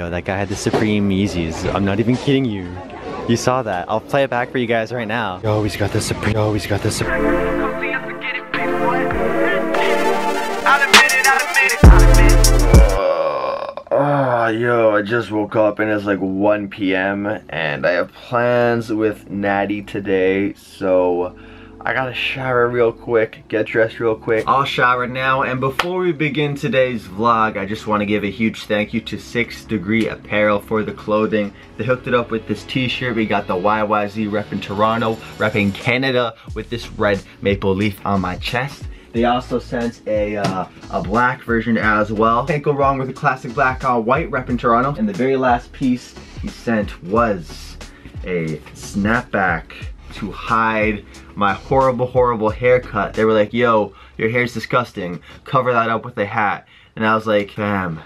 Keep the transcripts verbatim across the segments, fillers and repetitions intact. Yo, that guy had the Supreme Yeezys. I'm not even kidding you. You saw that. I'll play it back for you guys right now. Yo, he's got the Supreme. Yo, he's got the Supreme. Uh, yo, I just woke up and it's like one P M and I have plans with Natty today, so I gotta shower real quick, get dressed real quick. I'll shower now, and before we begin today's vlog, I just want to give a huge thank you to Sixth Degree Apparel for the clothing. They hooked it up with this t-shirt. We got the Y Y Z repping Toronto, repping Canada with this red maple leaf on my chest. They also sent a, uh, a black version as well. Can't go wrong with a classic black on white repping Toronto. And the very last piece he sent was a snapback to hide my horrible, horrible haircut. They were like, yo, your hair's disgusting. Cover that up with a hat. And I was like, damn,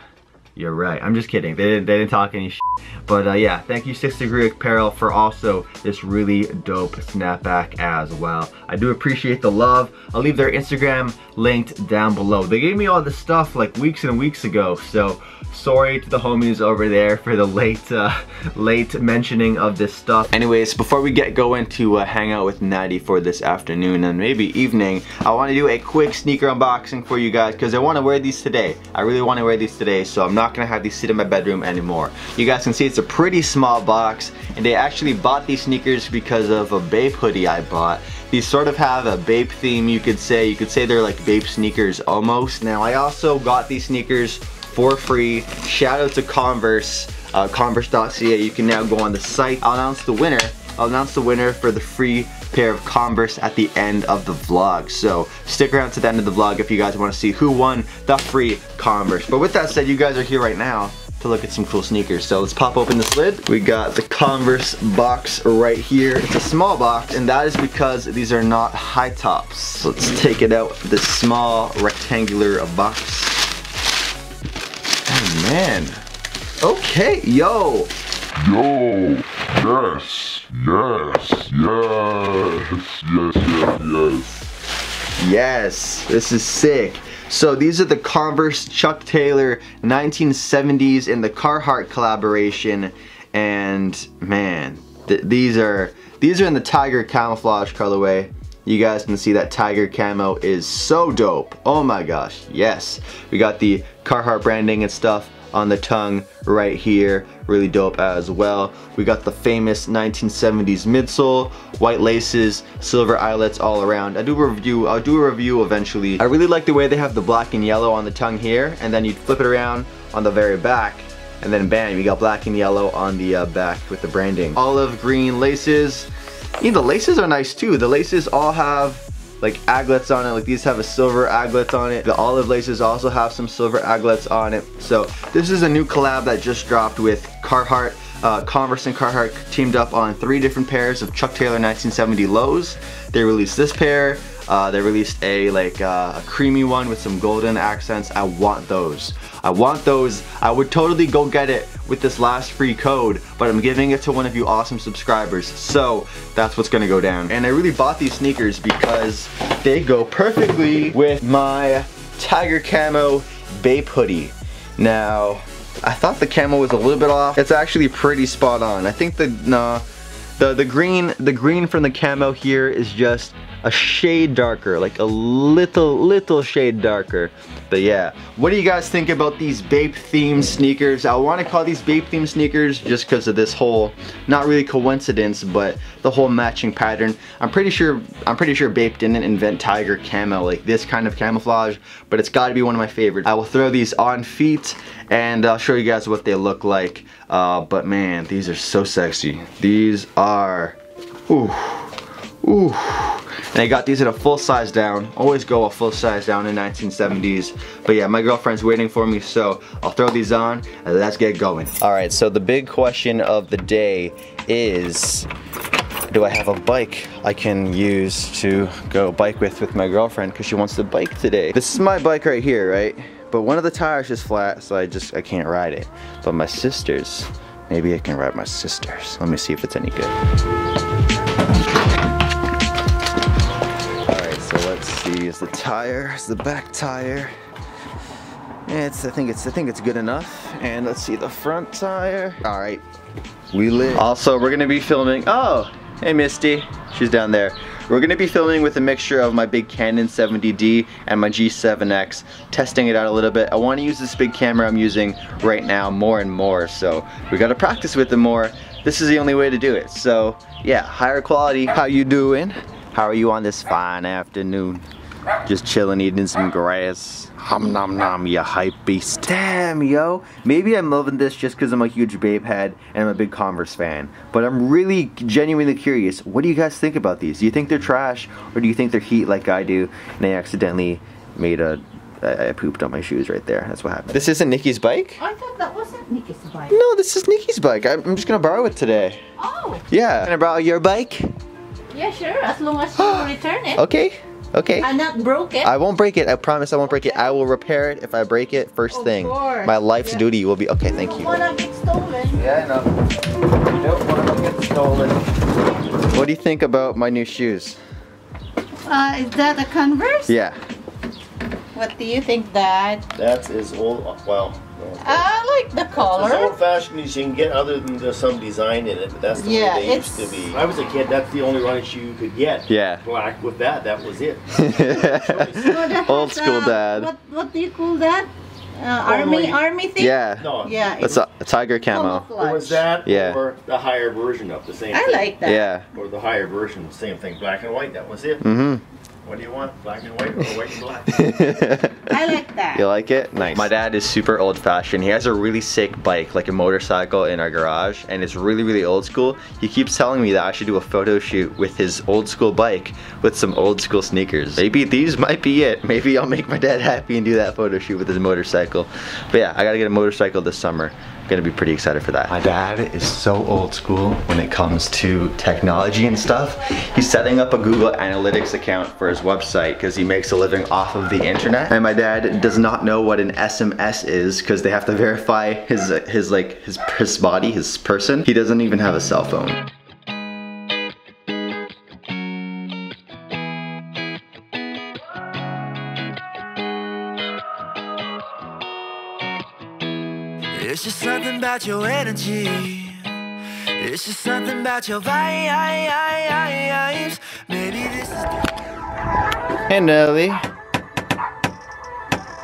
you're right. I'm just kidding. They didn't, they didn't talk any shit. But uh, yeah, thank you Sixth Degree Apparel for also this really dope snapback as well. I do appreciate the love. I'll leave their Instagram linked down below. They gave me all this stuff like weeks and weeks ago, so sorry to the homies over there for the late uh, late mentioning of this stuff. Anyways, before we get going to uh, hang out with Natty for this afternoon and maybe evening, I want to do a quick sneaker unboxing for you guys because I want to wear these today. I really want to wear these today, so I'm not going to have these sit in my bedroom anymore. You guys can see it's a pretty small box, and they actually bought these sneakers because of a Bape hoodie I bought. These sort of have a Bape theme, you could say. You could say they're like Bape sneakers almost. Now I also got these sneakers for free. Shout out to Converse, uh, converse dot C A. You can now go on the site. I'll announce the winner. I'll announce the winner for the free pair of Converse at the end of the vlog. So stick around to the end of the vlog if you guys want to see who won the free Converse. But with that said, you guys are here right now to look at some cool sneakers. So let's pop open this lid. We got the Converse box right here. It's a small box, and that is because these are not high tops. So let's take it out, this small rectangular box. Oh man. Okay, yo. Yo. Yes. Yes. Yes. Yes. Yes. Yes. Yes. This is sick. So these are the Converse Chuck Taylor nineteen seventies in the Carhartt collaboration, and man, th these are these are in the tiger camouflage colorway. You guys can see that tiger camo is so dope. Oh my gosh, yes. We got the Carhartt branding and stuff on the tongue right here, really dope as well. We got the famous nineteen seventies midsole, white laces, silver eyelets all around. I do a review, I'll do a review eventually. I really like the way they have the black and yellow on the tongue here, and then you flip it around on the very back, and then bam, you got black and yellow on the uh, back with the branding. Olive green laces. Yeah, the laces are nice too. The laces all have like aglets on it, like these have a silver aglet on it. The olive laces also have some silver aglets on it. So this is a new collab that just dropped with Carhartt. Uh, Converse and Carhartt teamed up on three different pairs of Chuck Taylor nineteen seventy lows. They released this pair. Uh, they released a like uh, a creamy one with some golden accents. I want those. I want those. I would totally go get it with this last free code, but I'm giving it to one of you awesome subscribers. So that's what's gonna go down. And I really bought these sneakers because they go perfectly with my tiger camo Bape hoodie. Now, I thought the camo was a little bit off. It's actually pretty spot on. I think the nah, the the green the green from the camo here is just a shade darker, like a little little shade darker. But yeah, what do you guys think about these Bape themed sneakers? I want to call these Bape themed sneakers just because of this whole, not really coincidence, but the whole matching pattern. I'm pretty sure I'm pretty sure Bape didn't invent tiger camo, like this kind of camouflage, but it's got to be one of my favorites. I will throw these on feet and I'll show you guys what they look like. Uh, but man, these are so sexy. These are, ooh, ooh. And I got these at a full size down. Always go a full size down in nineteen seventies. But yeah, my girlfriend's waiting for me, so I'll throw these on and let's get going. All right, so the big question of the day is, do I have a bike I can use to go bike with with my girlfriend because she wants to bike today? This is my bike right here, right? But one of the tires is flat, so I just, I can't ride it. But my sister's, maybe I can ride my sister's. Let me see if it's any good. Is the tire, is the back tire, It's I think it's I think it's good enough. And let's see the front tire. All right, we live. Also, we're gonna be filming. Oh, hey Misty, she's down there. We're gonna be filming with a mixture of my big Canon seventy D and my G seven X, testing it out a little bit. I wanna use this big camera I'm using right now more and more, so we gotta practice with it more. This is the only way to do it, so yeah, higher quality. How you doing? How are you on this fine afternoon? Just chilling, eating some grass. Hum nom nom, you hype beast. Damn, yo. Maybe I'm loving this just because I'm a huge Bape head and I'm a big Converse fan. But I'm really genuinely curious. What do you guys think about these? Do you think they're trash? Or do you think they're heat like I do? And I accidentally made a... I, I pooped on my shoes right there. That's what happened. This isn't Nikki's bike? I thought that wasn't Nikki's bike. No, this is Nikki's bike. I'm, I'm just going to borrow it today. Oh. Yeah. Can I borrow your bike? Yeah, sure. As long as you return it. Okay. Okay. I not broke it. I won't break it. I promise I won't break it. I will repair it if I break it. First of thing. Course. My life's yeah. duty will be okay, thank you. You don't want to get stolen. Yeah, I know. You don't want to get stolen. What do you think about my new shoes? Uh, is that a Converse? Yeah. What do you think, Dad? That is old. Well, okay. I like the color. It's old-fashioned as you can get, other than there's some design in it, but that's the yeah, way they it's... used to be. When I was a kid, that's the only running shoe you could get. Yeah. Black with that, that was it. That was old school uh, Dad. What, what do you call that? Uh, army, army thing? Yeah. No. Yeah. That's a, a tiger camo. Or was that yeah. or the higher version of the same I thing. I like that. Yeah. Or the higher version of the same thing, black and white, that was it. Mm-hmm. What do you want? Black and white or white and black? I like that. You like it? Nice. My dad is super old fashioned. He has a really sick bike, like a motorcycle in our garage, and it's really, really old school. He keeps telling me that I should do a photo shoot with his old school bike with some old school sneakers. Maybe these might be it. Maybe I'll make my dad happy and do that photo shoot with his motorcycle. But yeah, I gotta get a motorcycle this summer. Gonna be pretty excited for that. My dad is so old school when it comes to technology and stuff. He's setting up a Google Analytics account for his website because he makes a living off of the internet. And my dad does not know what an S M S is because they have to verify his his like his his body, his person. He doesn't even have a cell phone. It's just something about your energy. It's just something about your vibes. Maybe this is. Hey Nelly.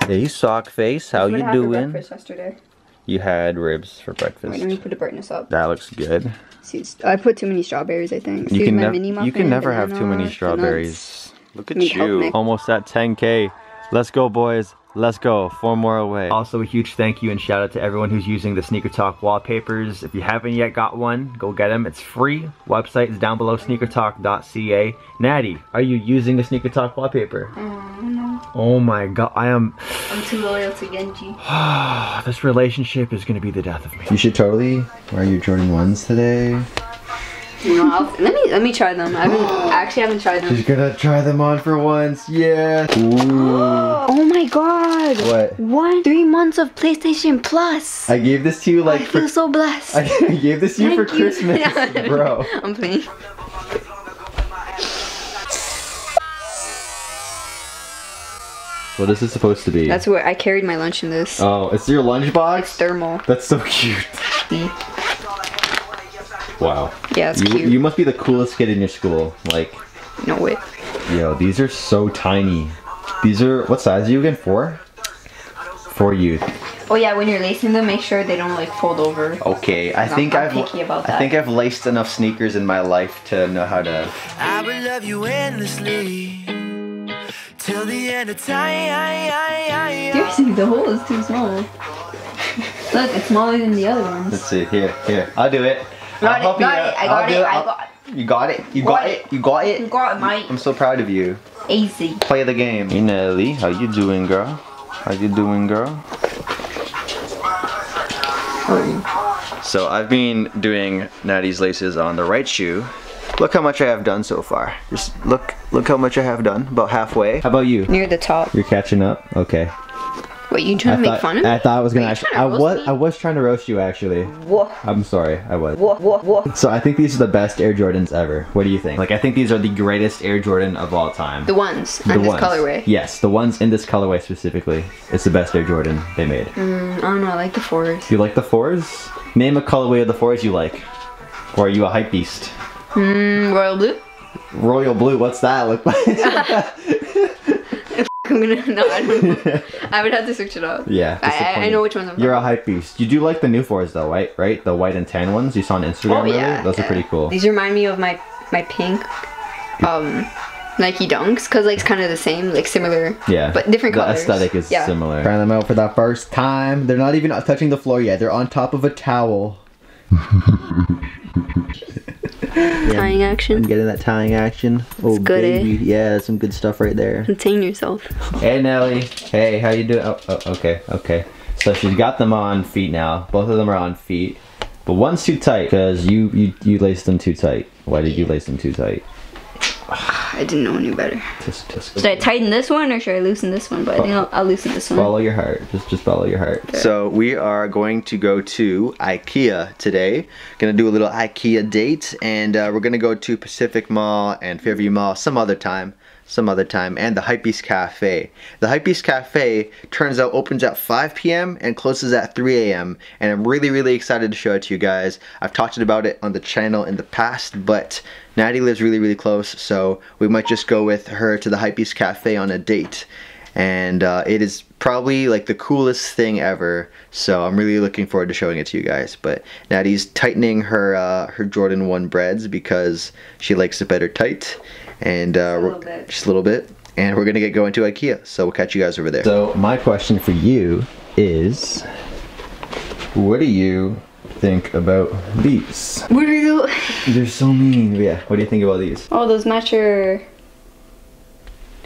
Hey sock face, how you doing? Breakfast yesterday. You had ribs for breakfast. Wait, let me put the brightness up. That looks good. See, I put too many strawberries, I think. You, can, my mini muffin, you can never have too many strawberries. Look at you. Almost at ten K. Let's go, boys. Let's go, four more away. Also a huge thank you and shout out to everyone who's using the Sneaker Talk wallpapers. If you haven't yet got one, go get them. It's free. Website is down below, sneaker talk dot c a. Natty, are you using the Sneaker Talk wallpaper? Um, no. Oh my god, I am... I'm too loyal to Genji. This relationship is gonna be the death of me. You should totally wear your Jordan ones today. No, I'll, let me let me try them. I haven't actually haven't tried them. She's gonna try them on for once. Yeah. Ooh. Oh my god. What? One three months of PlayStation Plus. I gave this to you like. I for, feel so blessed. I gave this to you for you. Christmas, bro. I'm playing. What is this supposed to be? That's where I carried my lunch in this. Oh, it's your lunch box. It's thermal. That's so cute. Wow. Yeah, that's you, cute. You must be the coolest kid in your school. Like, no way. Yo, these are so tiny. These are, what size are you again? Four? Four youth. Oh yeah, when you're lacing them, make sure they don't like fold over. Okay, I think I've picky about that. I think I've laced enough sneakers in my life to know how to. I will love you endlessly till the end of time. Seriously, the hole is too small. Look, it's smaller than the other ones. Let's see. Here, here. I'll do it. Got it, got it, I got it, I got it. You got it, you got it, you got it. You got it, mate. I'm so proud of you. Easy. Play the game. Hey Nelly, how you doing, girl? How you doing, girl? How are you? So I've been doing Natty's laces on the right shoe. Look how much I have done so far. Just look, look how much I have done, about halfway. How about you? Near the top. You're catching up? Okay. What, you trying I to thought, make fun of me? I thought I was gonna Wait, actually- I was- me? I was trying to roast you, actually. Whoa. I'm sorry, I was. Whoa, whoa, whoa. So I think these are the best Air Jordans ever. What do you think? Like, I think these are the greatest Air Jordan of all time. The ones in the this ones. colorway. Yes, the ones in this colorway specifically. It's the best Air Jordan they made. Mm, I don't know, I like the fours. You like the fours? Name a colorway of the fours you like. Or are you a hype beast? Mmm, royal blue? Royal blue, what's that look like? I'm gonna, no, I don't know. I would have to switch it up. Yeah. I, I know which ones I'm You're talking. a hype beast. You do like the new fours though, right? Right? The white and tan ones you saw on Instagram. Oh, yeah, really? Those yeah. are pretty cool. These remind me of my, my pink um, Nike Dunks, because like, it's kind of the same, like similar, yeah. but different the colors. The aesthetic is yeah. similar. Trying them out for the first time. They're not even touching the floor yet. They're on top of a towel. Yeah, tying action. I'm getting that tying action. That's oh, good, baby. Eh? Yeah, that's some good stuff right there. Contain yourself. Hey, Nelly. Hey, how you doing? Oh, oh, okay, okay. So she's got them on feet now. Both of them are on feet. But one's too tight, because you, you, you laced them too tight. Why did you lace them too tight? I didn't know any better. Just, just should I tighten this one or should I loosen this one? But I think I'll, I'll loosen this one. Follow your heart. Just just follow your heart. Okay. So we are going to go to IKEA today. Gonna do a little IKEA date, and uh, we're gonna go to Pacific Mall and Fairview Mall some other time. Some other time, and the Hype Beast Cafe. The Hype Beast Cafe turns out opens at five p m and closes at three a m and I'm really, really excited to show it to you guys. I've talked about it on the channel in the past, but Natty lives really, really close, so we might just go with her to the Hype Beast Cafe on a date. And uh, it is probably like the coolest thing ever, so I'm really looking forward to showing it to you guys. But Natty's tightening her uh, her Jordan one breads because she likes it better tight, and uh, just, a little bit. just a little bit. And we're gonna get going to IKEA, so we'll catch you guys over there. So my question for you is, what do you think about these? What are you? They're so mean. Yeah. What do you think about these? Oh, those match your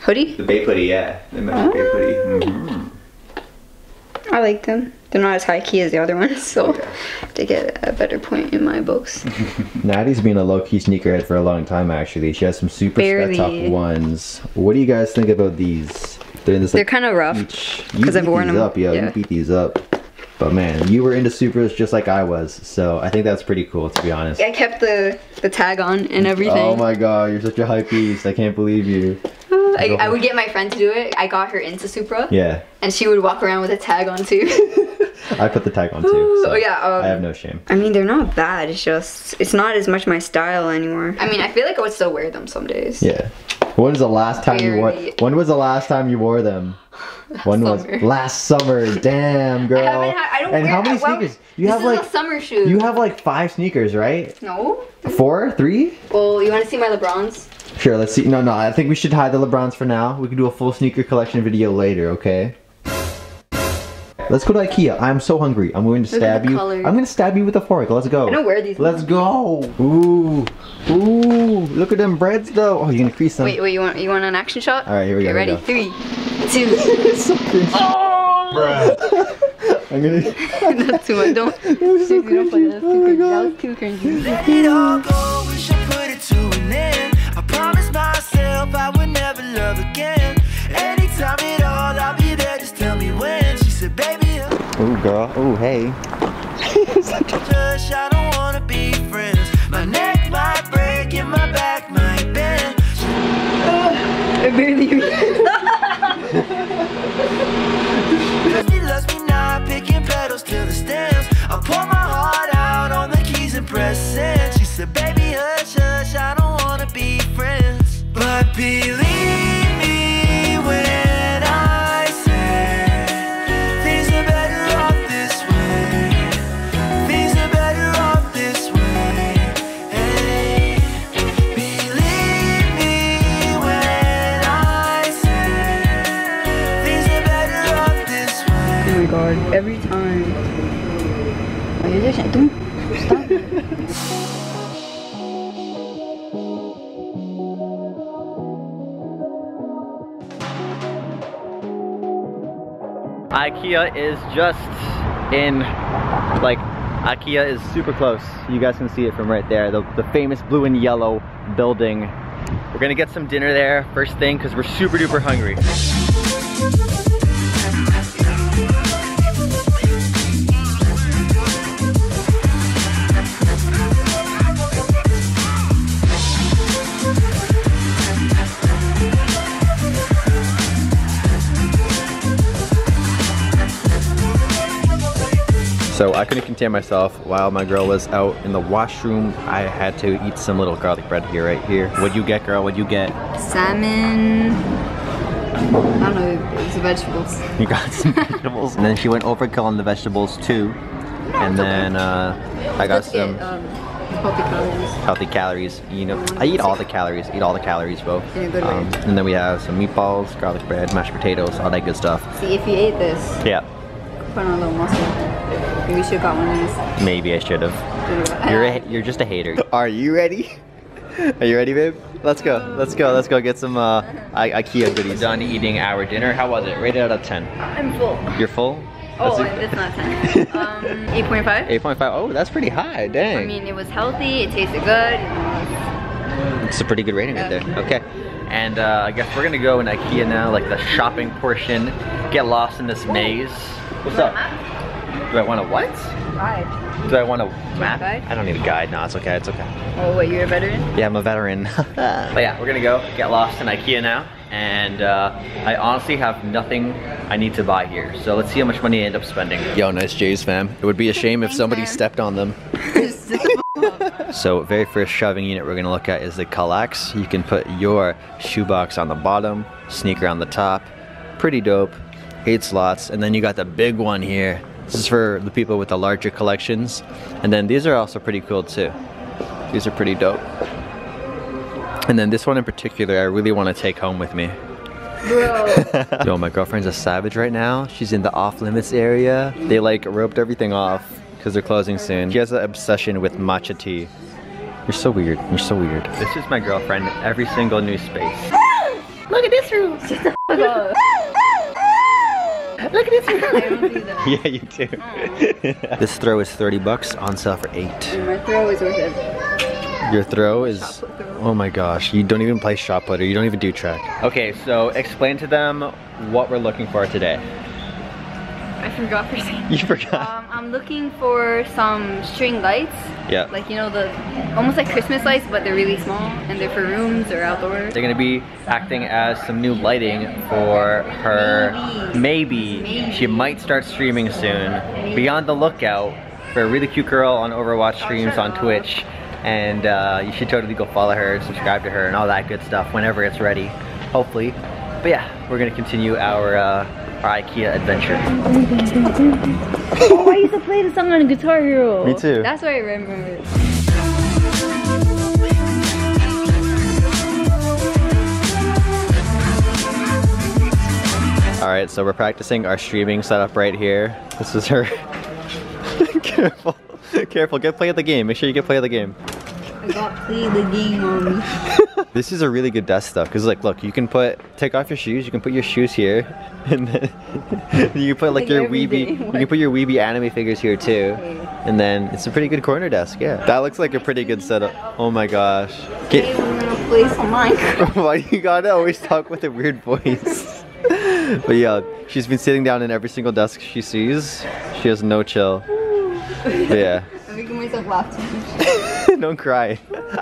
hoodie? The Bape hoodie, yeah. They match the Bape hoodie. Mm-hmm. I like them. They're not as high key as the other ones, so yeah. they get a better point in my books. Natty's been a low-key sneakerhead for a long time, actually. She has some super spec top ones. What do you guys think about these? They're, in this, like, They're kind of rough, because I've worn them. Up, yeah, yeah. You beat these up. But man, you were into Supras just like I was, so I think that's pretty cool, to be honest. I kept the, the tag on and everything. Oh my god, you're such a hype beast. I can't believe you. I, I would get my friend to do it. I got her into Supra. Yeah. And she would walk around with a tag on too. I put the tag on too. So oh yeah. Um, I have no shame. I mean, they're not bad. It's just, it's not as much my style anymore. I mean, I feel like I would still wear them some days. Yeah. When was the last time Very... you wore? When was the last time you wore them? Last when summer. was last summer? Damn, girl. I haven't had, I don't and wear, how many well, sneakers? You this have is like a summer shoe. You have like five sneakers, right? No. Four, three? Well, you want to see my LeBrons? Sure, let's see. No, no, I think we should hide the LeBrons for now. We can do a full sneaker collection video later, okay? Let's go to IKEA. I'm so hungry. I'm going to stab you. Colors. I'm going to stab you with a fork. Let's go. I don't wear these. Let's go. Ooh. Ooh. Look at them breads, though. Oh, you can crease them. Wait, wait. You want you want an action shot? All right, here we Get go. Ready? Go. Three, two. It's so crazy. Oh! I'm gonna... That's too much. Don't. That was so cringy. That was too oh my God. That was too cringy. Let it all go. We should put it to an end. I promised myself I would never love again. Anytime at all, I'll be there. Just tell me when. She said, baby. Oh, girl. Oh, hey. Just, I don't want to be friends. My neck might break and my back might bend. I barely She loves me now, picking pedals till the stems. I pour my heart out on the keys and press send. She said, baby, hush, hush, I don't want to be friends. But believe me when I say things are better off this way. Things are better off this way. Hey, believe me when I say things are better off this way. Oh my god, every time. Are you just don't stop? IKEA is just in, like, IKEA is super close. You guys can see it from right there, the, the famous blue and yellow building. We're gonna get some dinner there first thing because we're super duper hungry. So I couldn't contain myself while my girl was out in the washroom. I had to eat some little garlic bread here, right here. What'd you get, girl? What'd you get? Salmon. I don't know, it was vegetables. You got some vegetables. And then she went overkill on the vegetables too. No, and then uh, I got some... Get, um, healthy calories. Healthy calories. You know, I eat all the calories. Eat all the calories, bro. In a good um, way. And then we have some meatballs, garlic bread, mashed potatoes, all that good stuff. See, if you ate this, yeah, put on a little muscle. Maybe you should have got one of these. Maybe I should have. You're a, you're just a hater. Are you ready? Are you ready, babe? Let's go. Let's go. Let's go get some uh, I IKEA goodies. Done eating our dinner. How was it? Rated out of ten. I'm full. You're full. Oh, that's not ten. Um, eight point five? eight point five. Oh, that's pretty high. Dang. I mean, it was healthy. It tasted good. It's a pretty good rating, yeah, right there. Okay. And uh, I guess we're going to go in IKEA now, like the shopping portion. Get lost in this maze. What's up? Do I want a what? Ride. Do I want a map? Guide? I don't need a guide. No, it's okay. It's okay. Oh, wait, you're a veteran? Yeah, I'm a veteran. But yeah, we're going to go get lost in IKEA now. And uh, I honestly have nothing I need to buy here. So let's see how much money I end up spending. Yo, nice J's, fam. It would be a shame if somebody fam. stepped on them. So very first shoving unit we're gonna look at is the Kallax. You can put your shoebox on the bottom, sneaker on the top. Pretty dope, eight slots. And then you got the big one here. This is for the people with the larger collections. And then these are also pretty cool too. These are pretty dope. And then this one in particular, I really want to take home with me. Bro. Yo, my girlfriend's a savage right now. She's in the off-limits area. They like roped everything off because they're closing soon. She has an obsession with matcha tea. You're so weird. You're so weird. This is my girlfriend in every single new space. Look at this room. Look at this room. I don't do that. Yeah, you do. Oh. This throw is thirty bucks on sale for eight. And my throw is worth it. Your throw is, oh my gosh, you don't even play shot putter, you don't even do track. Okay, so explain to them what we're looking for today. I forgot for a second. You forgot? Um, I'm looking for some string lights. Yeah. Like, you know, the almost like Christmas lights, but they're really small, and they're for rooms or outdoors. They're going to be acting as some new lighting for her. Maybe. Maybe. Maybe. She might start streaming soon. Maybe. Be on the lookout for a really cute girl on Overwatch streams on Twitch. And uh, you should totally go follow her, subscribe to her, and all that good stuff whenever it's ready, hopefully. But yeah, we're gonna continue our, uh, our IKEA adventure. Oh, I used to play this song on Guitar Hero. Me too. That's why I remember it. All right, so we're practicing our streaming setup right here. This is her. Careful. Careful, get play at the game. Make sure you get play at the game. I got play the game on me. This is a really good desk though, because like, look, you can put, take off your shoes, you can put your shoes here, and then you can put like, like your Weeby, you can put your Weeby anime figures here too, and then it's a pretty good corner desk, yeah. That looks like a pretty good setup. Oh my gosh. Get... Why you gotta always talk with a weird voice? But yeah, she's been sitting down in every single desk she sees. She has no chill. Yeah. I'm making myself laugh too much. Don't cry.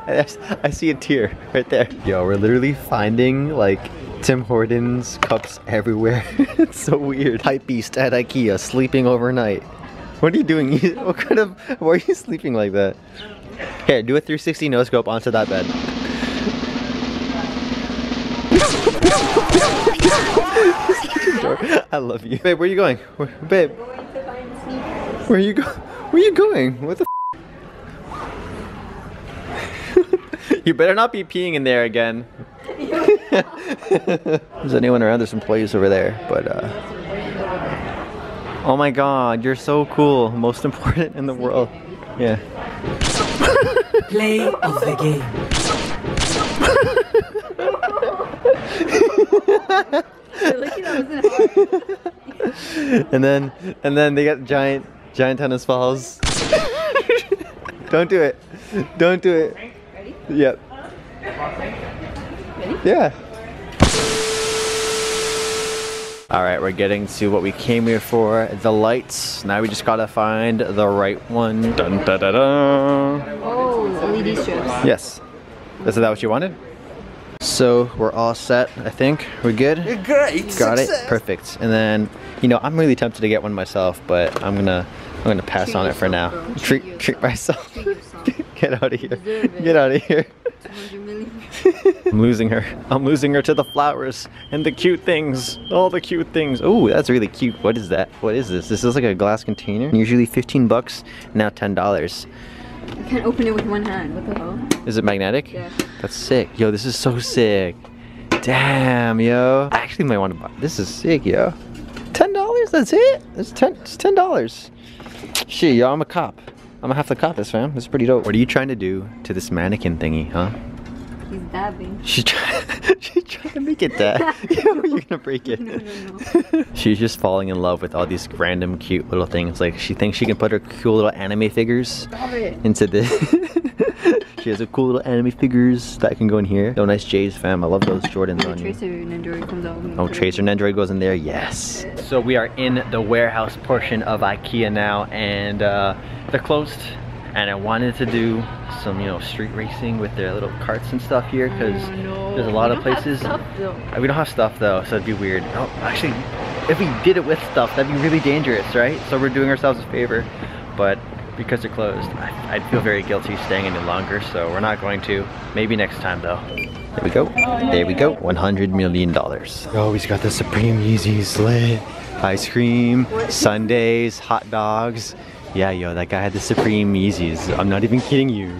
I, I see a tear right there. Yo, we're literally finding like Tim Hortons cups everywhere. It's so weird. Hype Beast at IKEA sleeping overnight. What are you doing? You, what kind of? Why are you sleeping like that? Here, do a three sixty no scope onto that bed. I love you, babe. Where are you going, where, babe? Where are you going? Where you going? What the f? You better not be peeing in there again. Is anyone around? There's employees over there, but uh... oh my god, you're so cool. Most important in the world. Yeah. Play of the game. And then, and then they got giant Giant tennis balls. Don't do it. Don't do it. Ready? Yep. Ready? Yeah. Alright, we're getting to what we came here for, the lights. Now we just gotta find the right one. Dun, da, da, da. Oh, L E D strips. Yes. Is that what you wanted? So we're all set, I think. We're good? You're great. Got Success. It. Perfect. And then, you know, I'm really tempted to get one myself, but I'm gonna I'm gonna pass treat on it for now. Bro. Treat treat, treat myself. Treat Get out of here. Get out of here. I'm losing her. I'm losing her to the flowers and the cute things. All the cute things. Oh, that's really cute. What is that? What is this? This is like a glass container. Usually fifteen bucks, now ten dollars. You can't open it with one hand. What the hell? Is it magnetic? Yeah. That's sick. Yo, this is so sick. Damn, yo. I actually might want to buy. This is sick, yo. ten dollars? That's it? It's ten. It's ten dollars. Shit, yo, I'm a cop. I'm gonna have to cop this, fam. This is pretty dope. What are you trying to do to this mannequin thingy, huh? He's dabbing. She's, try She's trying to make it dab. Yo, you're gonna break it. No, no, no. She's just falling in love with all these random cute little things. Like, she thinks she can put her cool little anime figures into this. She has a cool little anime figures that can go in here. Oh, nice J's, fam. I love those Jordans on you. Tracer and Android comes out. Oh, Tracer and Android goes in there. Yes. So we are in the warehouse portion of IKEA now, and uh, they're closed. And I wanted to do some, you know, street racing with their little carts and stuff here, because oh, no. there's a lot of places. Stuff, we don't have stuff though, so it'd be weird. Oh, actually, if we did it with stuff, that'd be really dangerous, right? So we're doing ourselves a favor, but. Because they're closed, I, I'd feel very guilty staying any longer, so we're not going to. Maybe next time though. There we go. There we go. one hundred million dollars. Oh, he's got the Supreme Yeezys lit. Ice cream, sundaes, hot dogs. Yeah, yo, that guy had the Supreme Yeezys. I'm not even kidding you.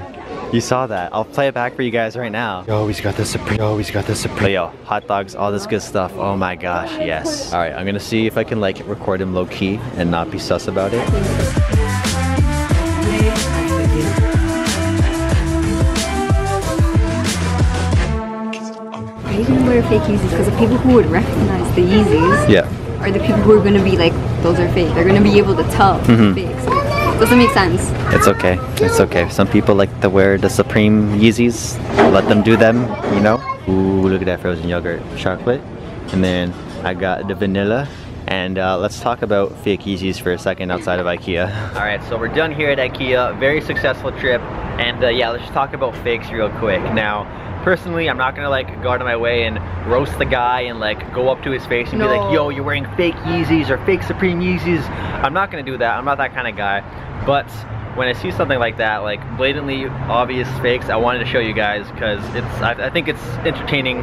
You saw that. I'll play it back for you guys right now. Yo, he's got the Supreme. Yo, he's got the Supreme. But yo, hot dogs, all this good stuff. Oh my gosh, yes. All right, I'm gonna see if I can like record him low key and not be sus about it. Are you gonna wear fake Yeezys? Because the people who would recognize the Yeezys yeah. are the people who are gonna be like, those are fake. They're gonna be able to tell mm-hmm. fake. So it doesn't make sense. It's okay. It's okay. Some people like to wear the Supreme Yeezys. Let them do them, you know? Ooh, look at that frozen yogurt chocolate. And then I got the vanilla. And uh, let's talk about fake Yeezys for a second outside of IKEA. All right, so we're done here at IKEA. Very successful trip. And uh, yeah, let's just talk about fakes real quick. Now, personally, I'm not gonna like go out of my way and roast the guy and like go up to his face and no. be like, yo, you're wearing fake Yeezys or fake Supreme Yeezys. I'm not gonna do that. I'm not that kind of guy. But when I see something like that, like blatantly obvious fakes, I wanted to show you guys because it's, I, I think it's entertaining,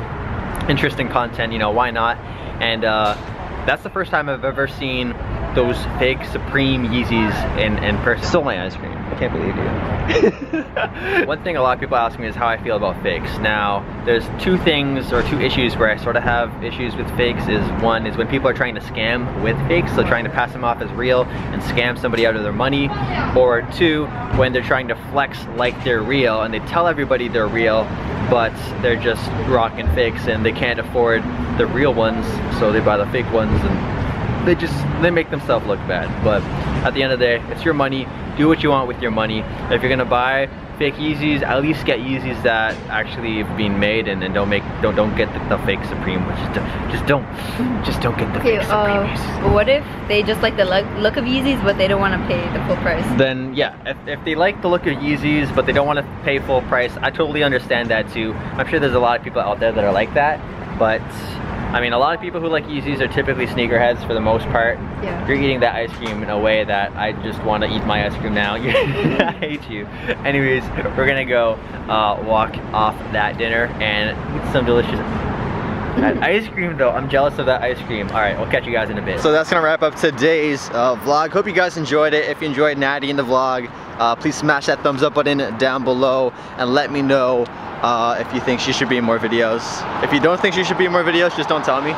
interesting content, you know, why not? And uh, that's the first time I've ever seen those fake Supreme Yeezys in, in person. Stole my ice cream. I can't believe you. One thing a lot of people ask me is how I feel about fakes. Now, there's two things or two issues where I sort of have issues with fakes. Is one is when people are trying to scam with fakes, so trying to pass them off as real and scam somebody out of their money. Or two, when they're trying to flex like they're real and they tell everybody they're real, but they're just rocking fakes and they can't afford the real ones, so they buy the fake ones and they just, they make themselves look bad. But at the end of the day, it's your money. Do what you want with your money. If you're gonna buy fake Yeezys, at least get Yeezys that actually have been made, and, and don't make, don't don't get the, the fake Supreme, which is, just don't, just don't get the okay, fake Supreme uh, Yeezys. What if they just like the look, look of Yeezys, but they don't wanna pay the full price? Then yeah, if, if they like the look of Yeezys, but they don't wanna pay full price, I totally understand that too. I'm sure there's a lot of people out there that are like that, but I mean, a lot of people who like Yeezys are typically sneakerheads for the most part. Yeah. You're eating that ice cream in a way that I just want to eat my ice cream now. I hate you. Anyways, we're gonna go uh, walk off that dinner and eat some delicious that ice cream though. I'm jealous of that ice cream. All right, we'll catch you guys in a bit. So that's gonna wrap up today's uh, vlog. Hope you guys enjoyed it. If you enjoyed Natty in the vlog, uh, please smash that thumbs up button down below and let me know Uh, if you think she should be in more videos. If you don't think she should be in more videos, just don't tell me.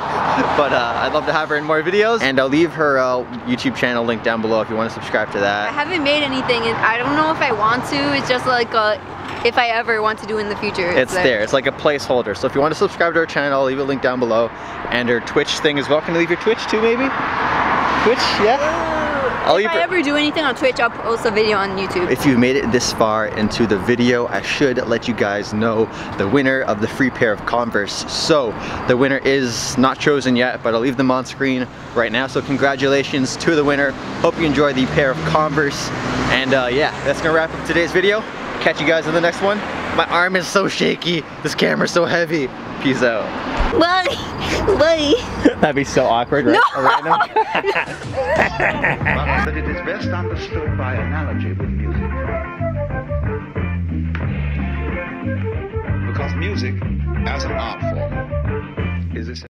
But uh, I'd love to have her in more videos. And I'll leave her uh, YouTube channel link down below if you want to subscribe to that. I haven't made anything and I don't know if I want to. It's just like a, if I ever want to do in the future. It's, it's there. there. It's like a placeholder. So if you want to subscribe to her channel, I'll leave a link down below. And her Twitch thing as well. Can I leave your Twitch too maybe? Twitch, yeah? I'll if I ever do anything on Twitch, I'll post a video on YouTube. If you've made it this far into the video, I should let you guys know the winner of the free pair of Converse. So, the winner is not chosen yet, but I'll leave them on screen right now. So congratulations to the winner. Hope you enjoy the pair of Converse. And uh, yeah, that's gonna wrap up today's video. Catch you guys in the next one. My arm is so shaky. This camera's so heavy. Peace out. Buddy, buddy. That'd be so awkward, right? No. Random. But it is best understood by analogy with music. Because music, as an